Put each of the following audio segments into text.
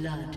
blood.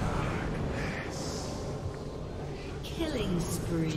Darkness. Killing spree.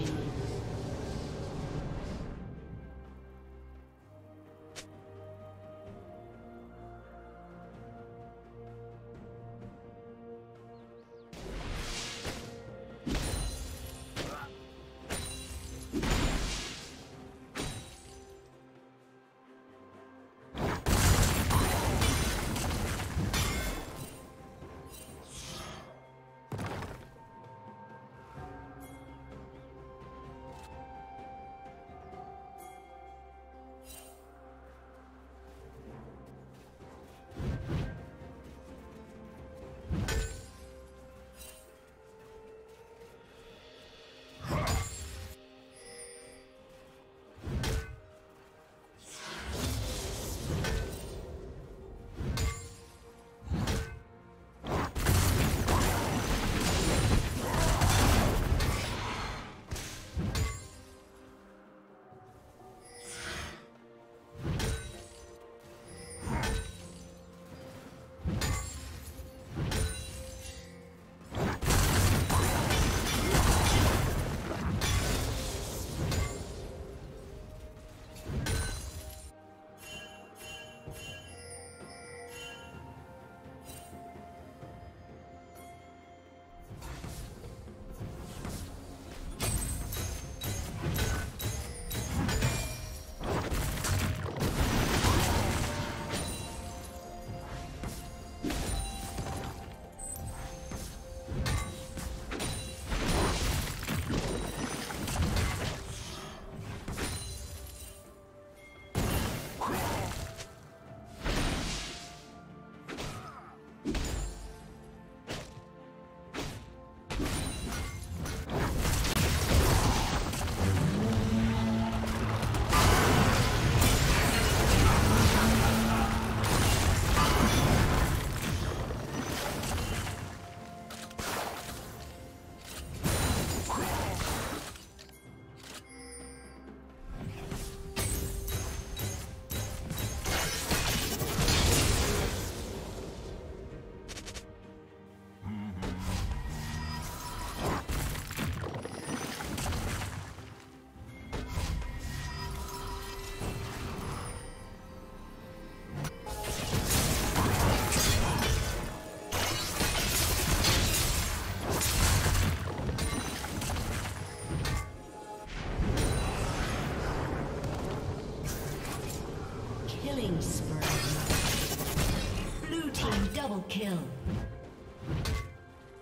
Kill.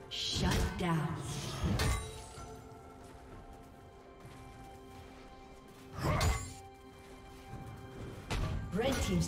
Shut down. Red team's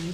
Blue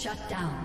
Shut down.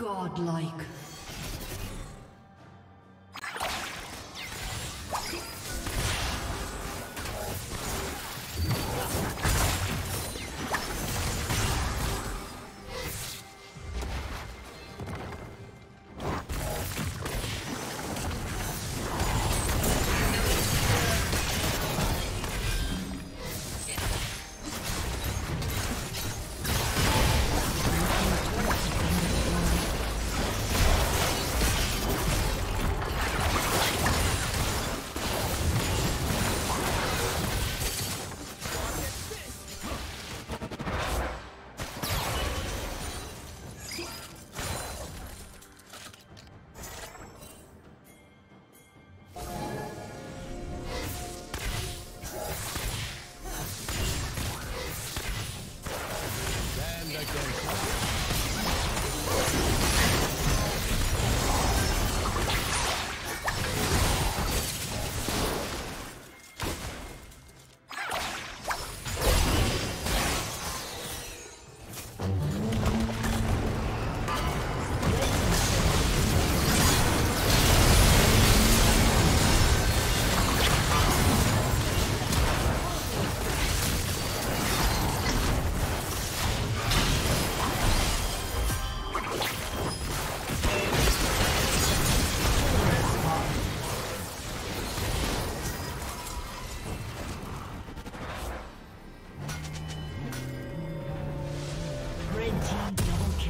Godlike.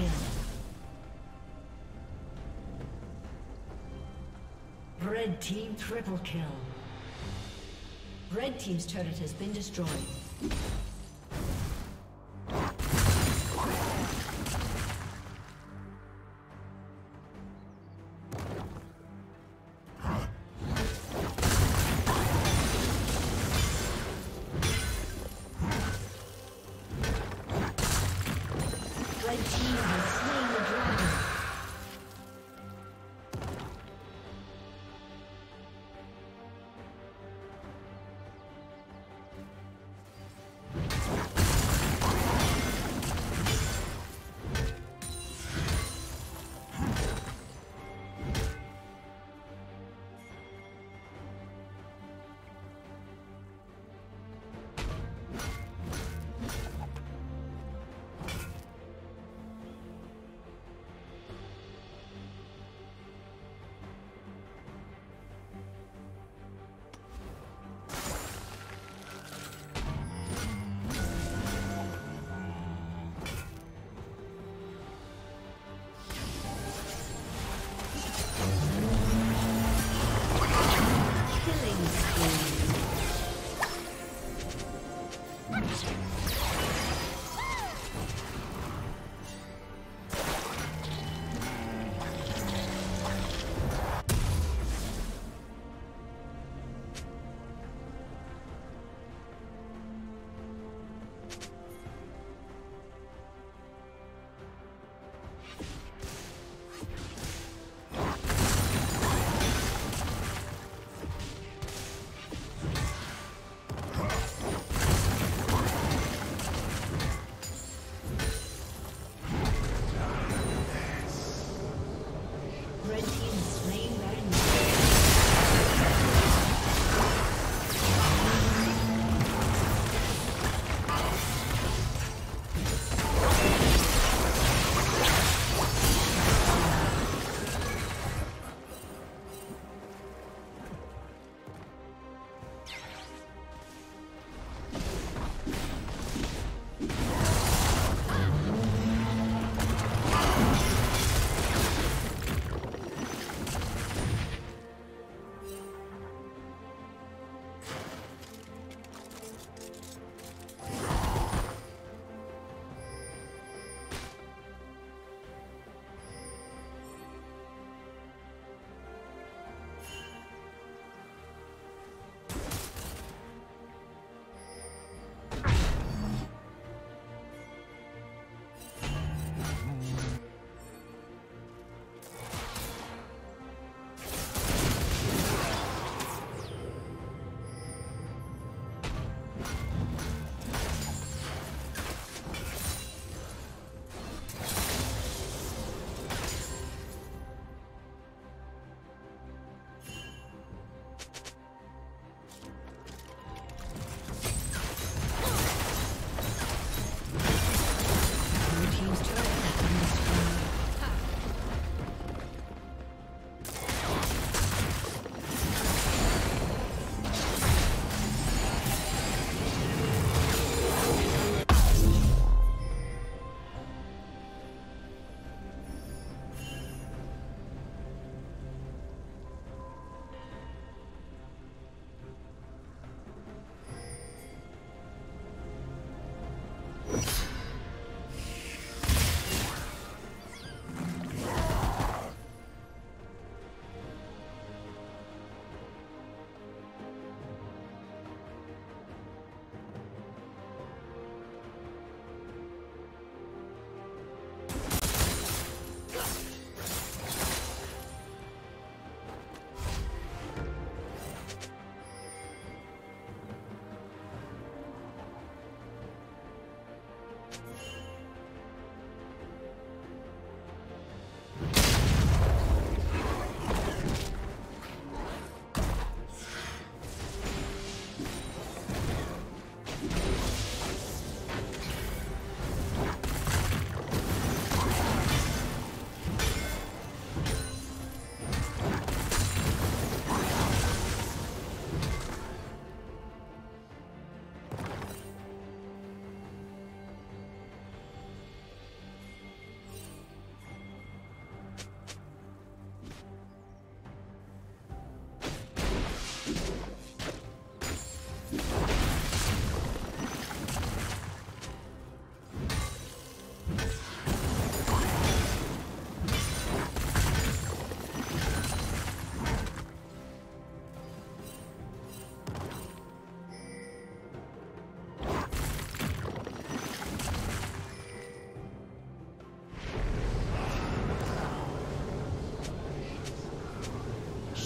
kill. Red team triple kill. Red team's turret has been destroyed.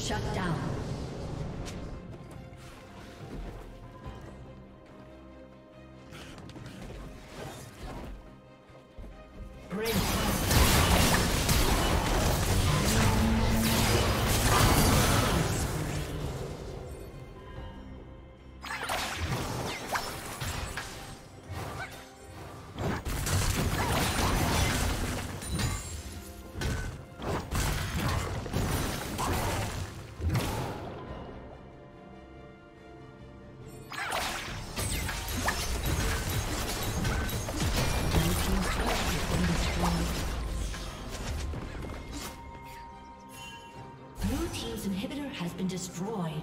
Shut down. Destroyed.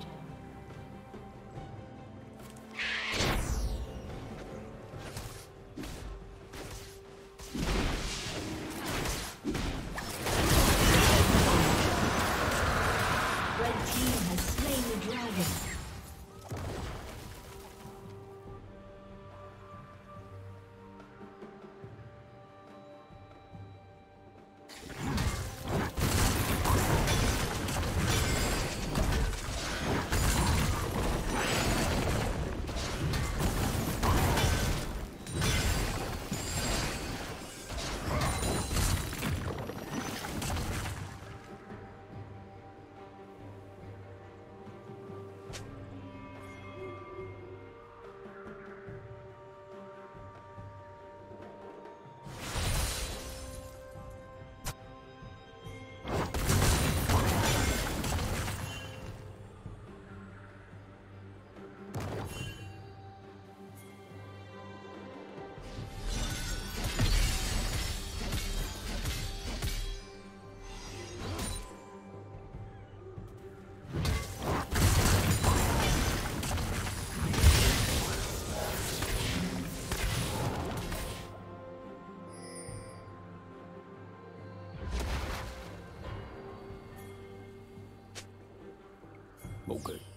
Okay.